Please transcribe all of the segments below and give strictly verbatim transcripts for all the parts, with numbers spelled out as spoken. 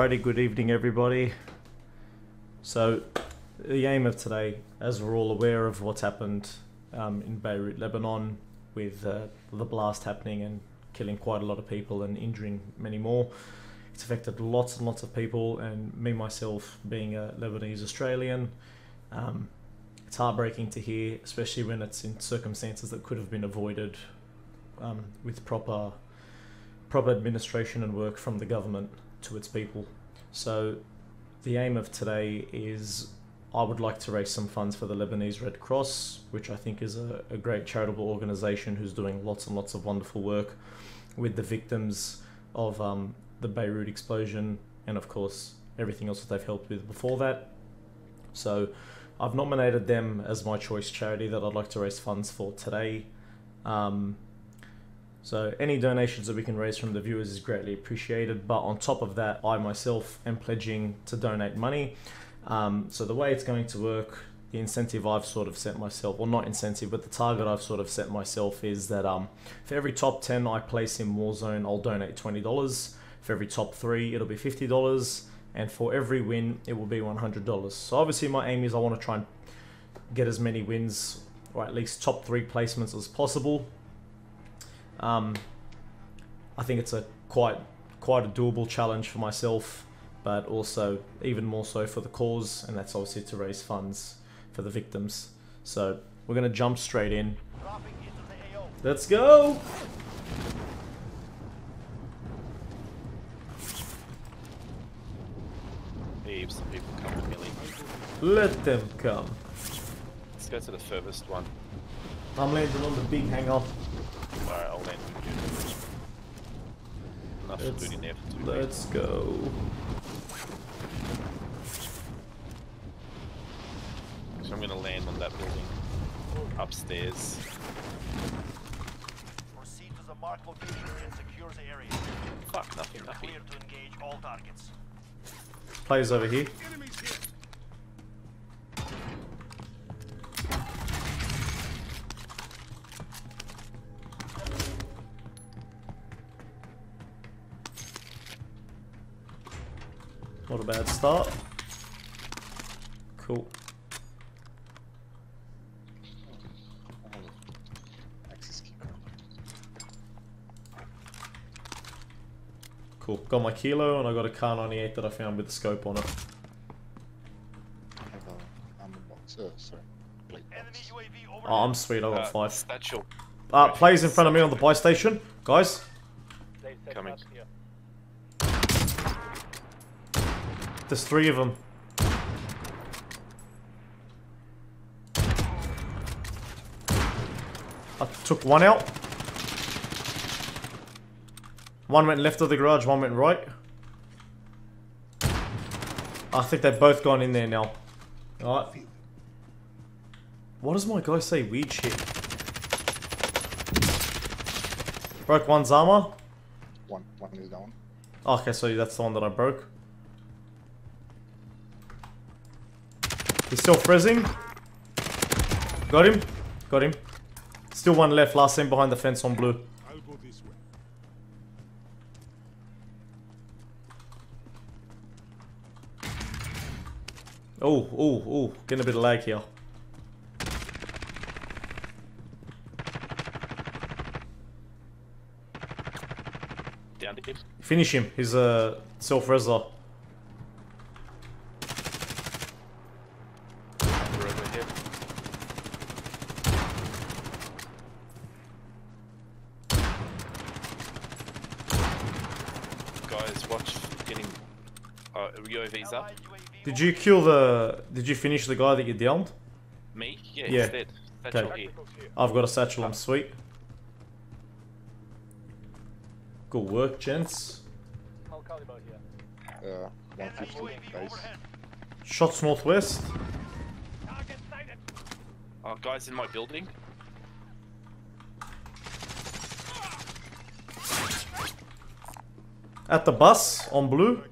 Alrighty, good evening everybody. So the aim of today, as we're all aware of what's happened um, in Beirut, Lebanon, with uh, the blast happening and killing quite a lot of people and injuring many more. It's affected lots and lots of people, and me myself being a Lebanese Australian, um, it's heartbreaking to hear, especially when it's in circumstances that could have been avoided um, with proper proper administration and work from the government to its people. So the aim of today is I would like to raise some funds for the Lebanese Red Cross, which I think is a, a great charitable organization who's doing lots and lots of wonderful work with the victims of um, the Beirut explosion, and of course everything else that they've helped with before that. So I've nominated them as my choice charity that I'd like to raise funds for today. Um, So any donations that we can raise from the viewers is greatly appreciated, but on top of that, I myself am pledging to donate money. Um, so the way it's going to work, the incentive I've sort of set myself, well not incentive, but the target I've sort of set myself is that um, for every top ten I place in Warzone, I'll donate twenty dollars. For every top three, it'll be fifty dollars. And for every win, it will be one hundred dollars. So obviously my aim is I want to try and get as many wins, or at least top three placements as possible. Um, I think it's a quite quite a doable challenge for myself, but also even more so for the cause, and that's obviously to raise funds for the victims. So we're gonna jump straight in. Let's go! Hey, some people coming, Billy. Let them come. Let's go to the furthest one. I'm landing on the big hangar. Alright, I'll land with you. Enough food in there for two. Let's go. So I'm gonna land on that building. Upstairs. Proceed to the marked location and secure the area. Fuck, nothing, nothing. Clear to engage all targets. Players over here. Not a bad start. Cool. Cool. Got my Kilo and I got a Kar ninety-eight that I found with the scope on it. I have a armor box. Oh, sorry. Oh, I'm sweet. I got uh, five. Uh, players in front of me on the buy station. Guys. Coming. There's three of them. I took one out. One went left of the garage, one went right. I think they've both gone in there now. Alright. What does my guy say? Weird shit. Broke one's armor. One, one is down. Okay, so that's the one that I broke. He's still frizzing. Got him. Got him. Still one left. Last seen behind the fence on blue. I'll go this way. Oh, oh, oh. Getting a bit of lag here. Down to him. Finish him. He's a self-rezzer. Up. Did you kill the... Did you finish the guy that you downed? Me? Yeah, yeah. He's dead. Satchel here. I've got a satchel, I'm sweet. Good work, gents. Uh, Shots northwest. Oh, guys in my building. At the bus, on blue.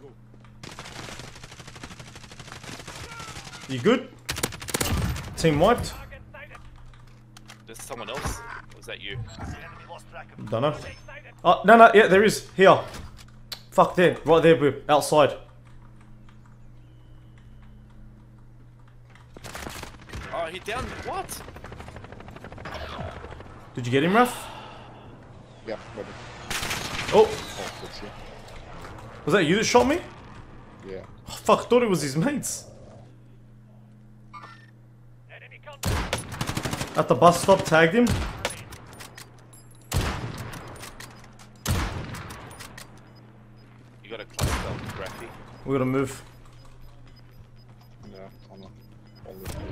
You good? Team wiped? There's someone else? Or is that you? Dunno. Oh, no, no, yeah, there is. Here. Fuck, there. Right there, we're outside. down. What? Did you get him, Ruff? Yeah, buddy. Oh. Oh, was that you that shot me? Yeah. Oh, fuck, I thought it was his mates. At the bus stop, tagged him. You gotta close up, Graffy. We gotta move. No, I'm not.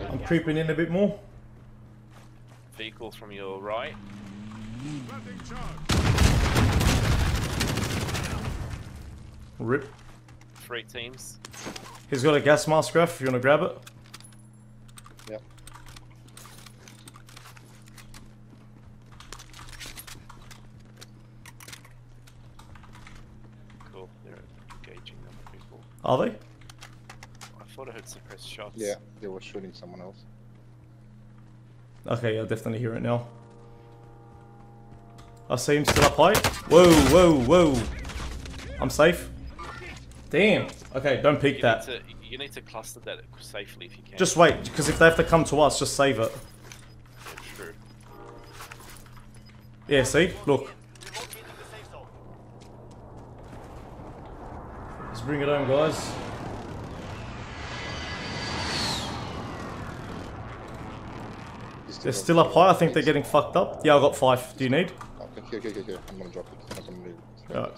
I'm creeping in a bit more. Vehicle from your right. Rip. Three teams. He's got a gas mask, Graff, if you wanna grab it. Yep. Cool, they're engaging other people. Are they? I thought I heard suppressed shots. Yeah, they were shooting someone else. Okay, I'll definitely hear it now. I see him still up high. Whoa, whoa, whoa. I'm safe. Damn. Okay, don't peek that. Need to, you need to cluster that safely if you can. Just wait, because if they have to come to us, just save it. Yeah, true. Yeah, see? Look. Let's bring it home, guys. They're still up high. I think they're getting fucked up. Yeah, I got five. Do you need? Okay, okay, okay. I'm gonna drop it. I'm gonna leave it. Alright.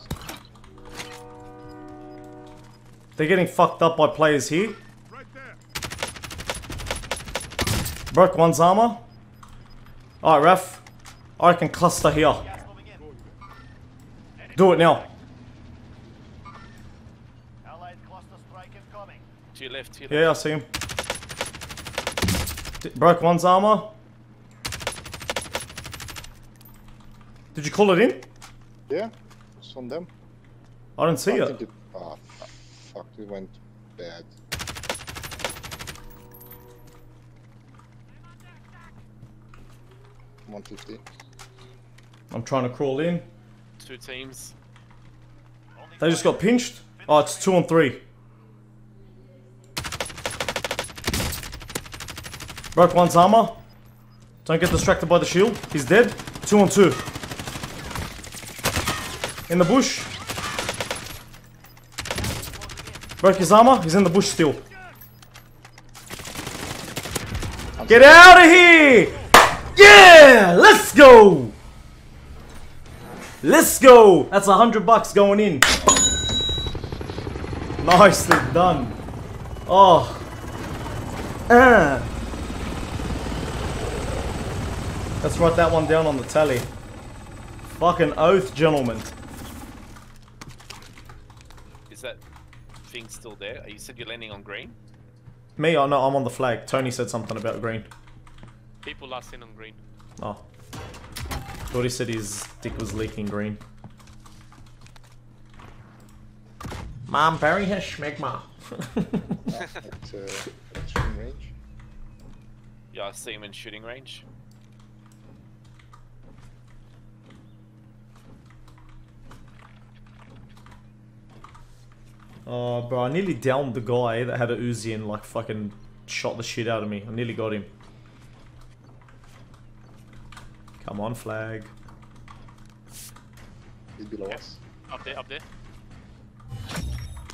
They're getting fucked up by players here. Right there. Broke one's armor. Alright, Raf. I can cluster here. Do it now. Allied cluster strike incoming. To your left, to your left. Yeah, I see him. D- broke one's armor. Did you call it in? Yeah, it's on them. I don't see I it. it oh, fuck, we went bad. one fifty. I'm trying to crawl in. Two teams. They just got pinched? Oh, it's two on three. Broke one's armor. Don't get distracted by the shield. He's dead. Two on two. In the bush. Broke his armor. He's in the bush still. Get out of here! Yeah! Let's go! Let's go! That's a hundred bucks going in. Nicely done. Oh. Uh. Let's write that one down on the tally. Fucking oath, gentlemen. Is that thing still there? You said you're landing on green? Me? Oh no, I'm on the flag. Tony said something about green. People last seen on green. Oh. Thought he said his dick was leaking green. Mom, Barry has schmegma. At shooting range? Yeah, I see him in shooting range. Oh, bro, I nearly downed the guy that had an Uzi and, like, fucking shot the shit out of me. I nearly got him. Come on, flag. He's below us. Up there, up there.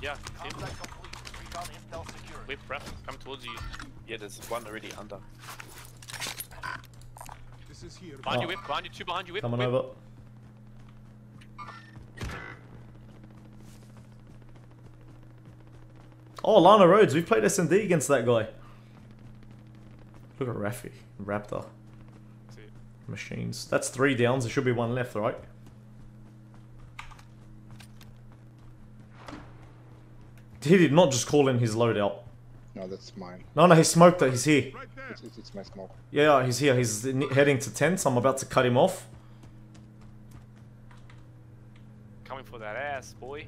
Yeah, whip, Raph, come towards you. Yeah, there's one already under. This is here. Behind oh. you, whip, behind you, two behind you, whip. Coming whip. over. Oh, Lana Rhodes, we played S M D against that guy. Look at Rafi, Raptor. That's it. Machines. That's three downs, there should be one left, right? He did not just call in his loadout. No, that's mine. No, no, he smoked it, he's here. Right it's, it's, it's my smoke. Yeah, he's here, he's heading to ten, so I'm about to cut him off. Coming for that ass, boy.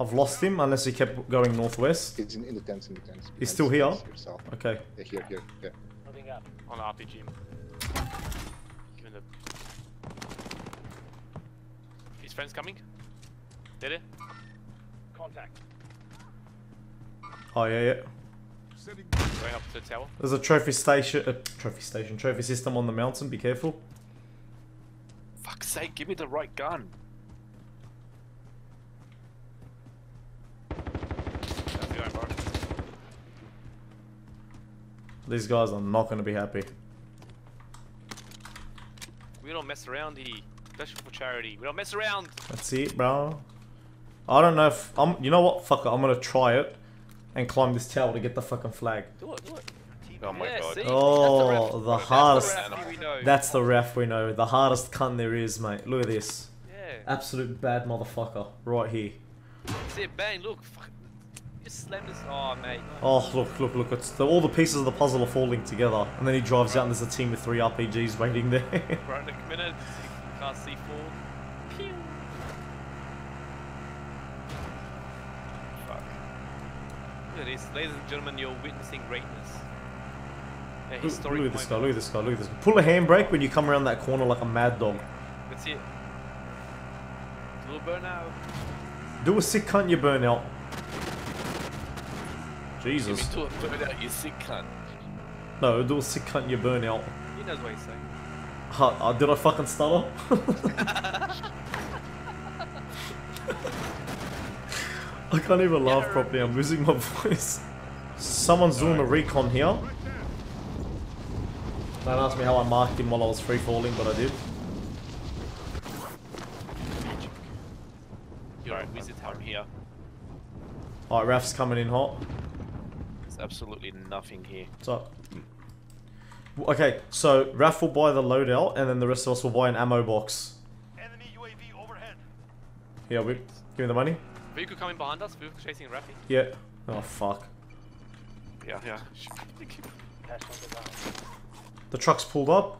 I've lost him unless he kept going northwest. He's in, in the tents, in the tents. He's still here? Yourself. Okay. Yeah, here, here, here. Moving up. On R P G. Give him the... His friend's coming. Did it? Contact. Oh, yeah, yeah. Going up to the tower. There's a trophy station, a trophy station, trophy system on the mountain. Be careful. Fuck's sake! Give me the right gun. These guys are not going to be happy. We don't mess around here. Especially for charity. We don't mess around. That's it, bro. I don't know if I'm. You know what? Fuck it. I'm gonna try it and climb this tower to get the fucking flag. Do it. Do it. Oh my yeah, god. See? Oh, the hardest. That's the ref we know. The hardest cunt there is, mate. Look at this. Yeah. Absolute bad motherfucker right here. See it, bang. Look. Fuck. Just slam this. Oh, mate. Oh, look, look, look. It's the, all the pieces of the puzzle are falling together, and then he drives right out, and there's a team with three R P Gs waiting there. Right in a minute. Can't see forward. Pew. Fuck. Look at this, ladies and gentlemen, you're witnessing greatness. A historic look, look at this guy, look at this guy, look at this guy. Pull a handbrake when you come around that corner like a mad dog. That's it. Do a burnout. Do a sick cunt, you burnout. Jesus. Do a burnout, you sick cunt. No, do a sick cunt, you burnout. He knows what he's saying. Huh, uh, did I fucking stutter? I can't even laugh properly, I'm losing my voice. Someone's doing a recon here. Don't ask me how I marked him while I was free falling, but I did. Alright, wizard's home here. Alright, Raf's coming in hot. There's absolutely nothing here. What's up? Okay, so Raf will buy the loadout, and then the rest of us will buy an ammo box. Enemy U A V overhead. Yeah, we give me the money. Vehicle coming behind us. Vehicle chasing Rafi. Yeah. Oh fuck. Yeah, yeah. The truck's pulled up.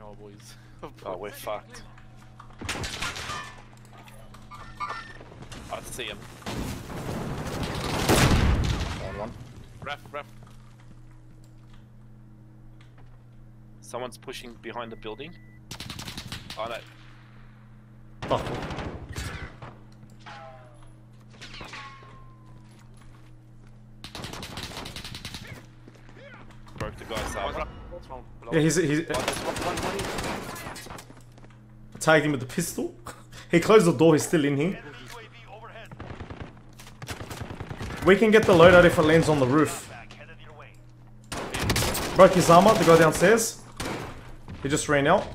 No boys. Oh, we're fucked. I see him. One, one. Raf, Raf. Someone's pushing behind the building. Oh no. Fuck. Broke the guy's arm. Yeah, he's he's. Tagged him with the pistol. He closed the door. He's still in here. We can get the loadout if it lands on the roof. Broke his armor. The guy downstairs. He just ran out.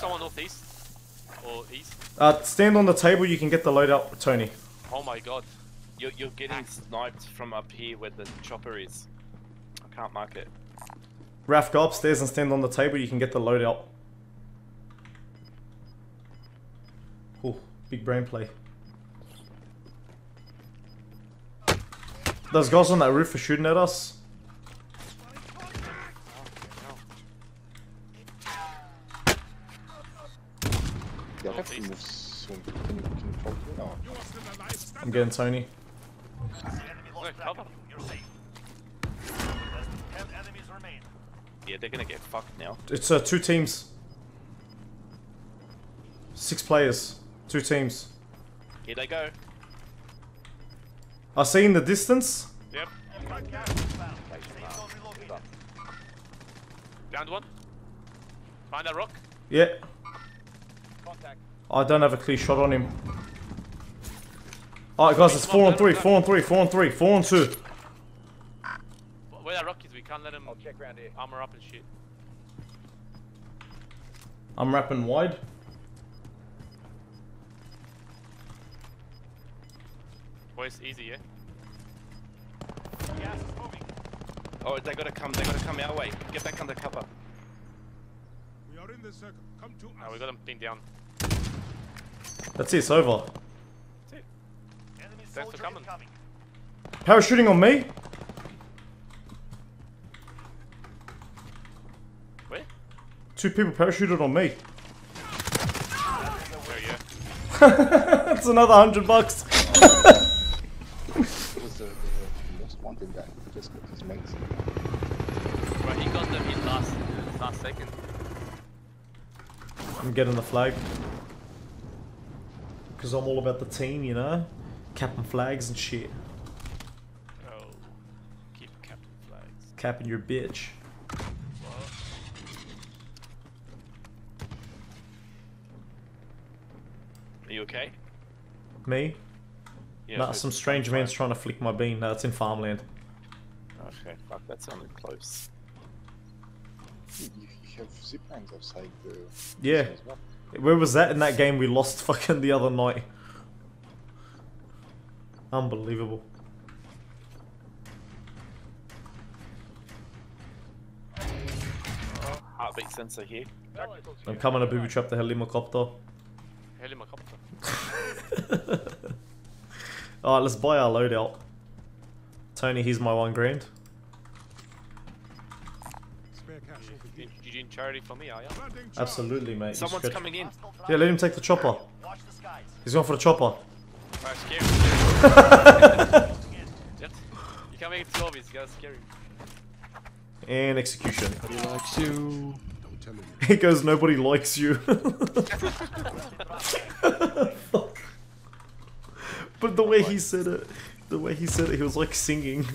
Someone northeast or east. Uh, stand on the table. You can get the loadout, Tony. Oh my god, you're you're getting sniped from up here where the chopper is. I can't mark it. Raf, go upstairs and stand on the table. You can get the loadout. Oh, big brain play. Those guys on that roof are shooting at us. I'm getting Tony. Yeah, they're gonna get fucked now. It's uh, two teams. Six players. Two teams. Here they go. I see in the distance. Yep. Downed one. Find that rock. Yeah. I don't have a clear shot on him. Alright guys, it's four on three, four on three, four on three, four on two. Where that rock is, we can't let him check around here. Armor up and shit. I'm wrapping wide. Boy, it's easy, yeah? Gas is moving. Oh, they gotta come, they gotta come our way. Get back under cover. We are in the circle. Come to us. Oh, we got him pinned down. That's it, it's over. That's it. Thanks for coming. Parachuting on me? Where? Two people parachuted on me. There you go. That's another hundred bucks. Was the most wanted guy just got his mates. Right, he got them in last last second. I'm getting the flag. Because I'm all about the team, you know? Capping flags and shit. Oh, keep capping flags. Capping your bitch. What? Are you okay? Me? Yeah, nah, some strange man's trying to flick my bean. No, it's in farmland. Okay, fuck, that sounded close. You, you have zip lines outside the... Yeah. Well. Where was that in that game we lost fucking the other night? Unbelievable. Oh, heartbeat sensor here. Back. I'm coming to booby trap the helicopter. Helicopter. Alright, let's buy our loadout. Tony, here's my one grand. You, you doing charity for me, are you? Absolutely, mate. Someone's coming in. Yeah, let him take the chopper. He's going for the chopper. Alright, scare him. You can't make it to lobbies, you gotta scare him. And execution. Nobody likes you. Don't tell me. He goes, nobody likes you. But the way he said it, the way he said it, he was like singing.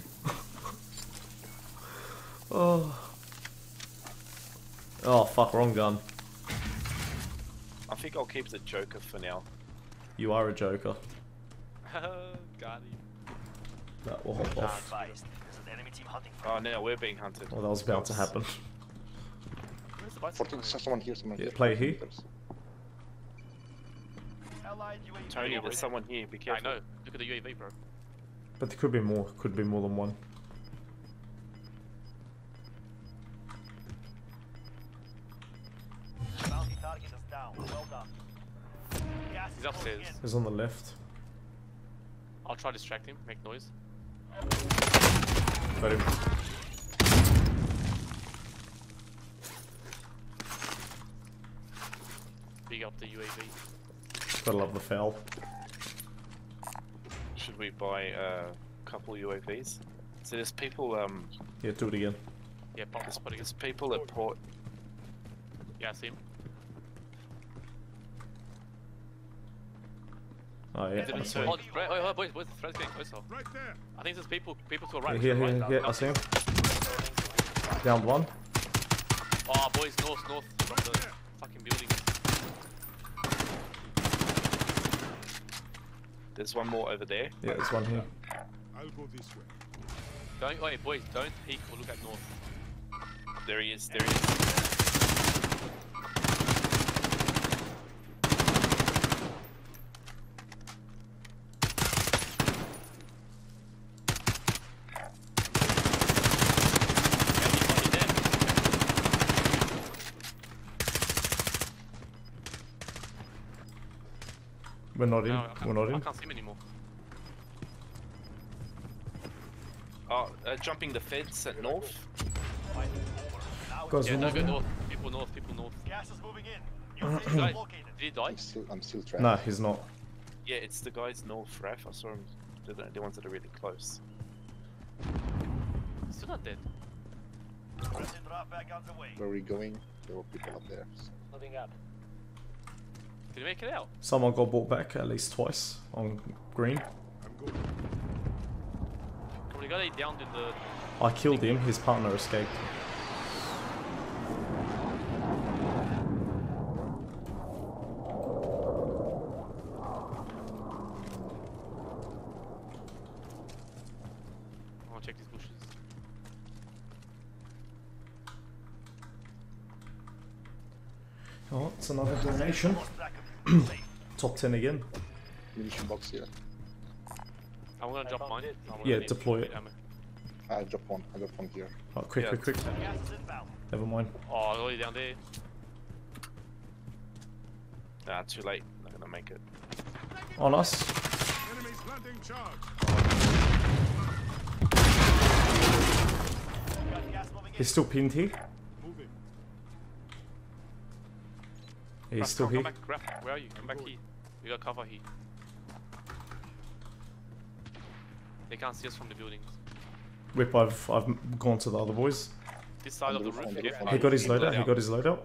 Oh. Oh fuck, wrong gun. I think I'll keep the Joker for now. You are a Joker. Got him. That will hop off. Oh no, we're being hunted. Well, that was about to happen. fourteen, someone here, someone here. Yeah, play here. Tony, there's someone here, be careful. I know, look at the U A V, bro. But there could be more, could be more than one. He's upstairs. He's on the left. I'll try to distract him, make noise. Got him. Big up the U A V. Gotta love the foul. Should we buy a couple U A Vs? So there's people, um... yeah, do it again. Yeah, pop this, but there's people at port. Yeah, I see him. Oh yeah, I see him. Oh, oh, boys, boys, the threat's getting closer. Right there. I think there's people, people to the right. Yeah, here, here, here, I see him. Down one. Oh, boys, north, north. From the fucking building. There's one more over there. Yeah, there's one here. I'll go this way. Don't, wait, boys, don't peek or look at north. There he is, there he is. We're not in, no, we're not in. I can't see him anymore. Oh, uh, jumping the fence at north. Guys, yeah, don't go north. People north, people north. Gas is moving in. Did he die? I'm still, I'm still trapped. No, he's not. Yeah, it's the guys north, Raph. I saw him. They're the, the ones that are really close. He's still not dead. Where are we going? There were people up there. Nothing up. Did you make it out? Someone got brought back at least twice on green. I'm good. We got it down to the... I killed him, his partner escaped. I'll check these bushes. Oh, it's another donation. Top ten again. Munition box here. I'm gonna drop mine. Yeah, deploy it. I drop one. I drop one here. Oh, quick, yeah, quick, quick. Never mind. Oh, all the way down there. Nah, too late. Not gonna make it. On us. Enemies landing charge. He's still pinned here. He's still here. Come back, where are you? Come back here. We got cover here. They can't see us from the buildings. Whip, I've I've gone to the other boys. This side of the roof. He got his loadout. He got his loadout.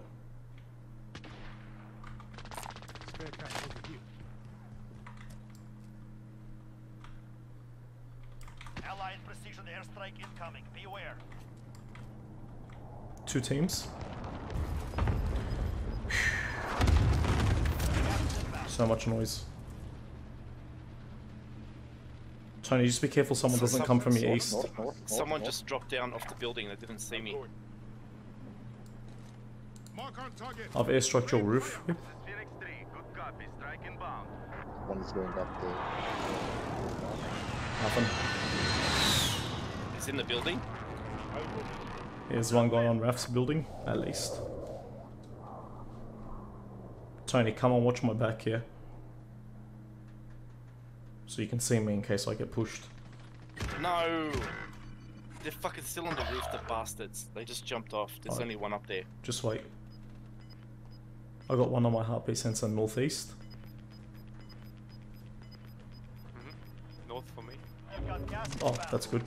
strike incoming. Be aware. Two teams. So much noise. Tony, just be careful someone doesn't some, come from your east. North, north, north, someone north. Just dropped down off the building that didn't see me. I've airstruck your roof. Yep. One's going up there. Nothing. It's in the building? There's one guy on Raf's building, at least. Tony, come and watch my back here. So you can see me in case I get pushed. No! They're fucking still on the roof, the bastards. They just jumped off. There's right. only one up there. Just wait. I got one on my heartbeat sensor northeast. Mm-hmm. North for me. Oh, that's good.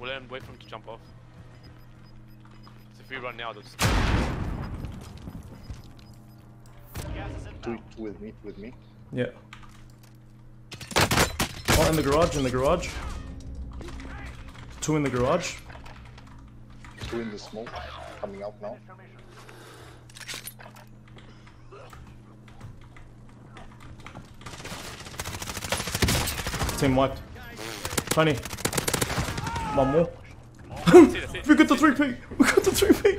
Well then, wait for him to jump off. So if we run now, they'll just... Do it with me, with me. Yeah. Oh, in the garage, in the garage. Two in the garage. Two in the smoke, coming out now. Team wiped. Tony. One more. We got the three P! We got the three P!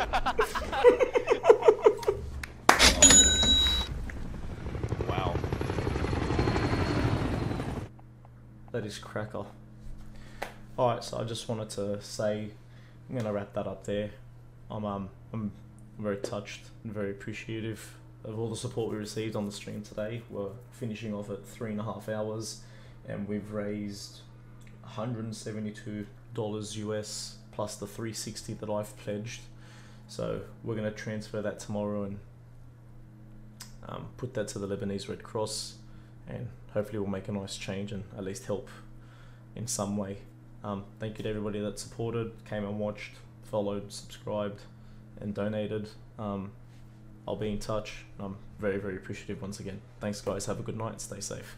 Wow. That is cracker. Alright, so I just wanted to say, I'm gonna wrap that up there. I'm um I'm very touched and very appreciative of all the support we received on the stream today. We're finishing off at three and a half hours and we've raised one hundred seventy-two dollars U S plus the three sixty that I've pledged. So we're gonna transfer that tomorrow and um, put that to the Lebanese Red Cross, and hopefully we'll make a nice change and at least help in some way. Um, thank you to everybody that supported, came and watched, followed, subscribed, and donated. Um, I'll be in touch. I'm very, very appreciative once again. Thanks, guys. Have a good night. Stay safe.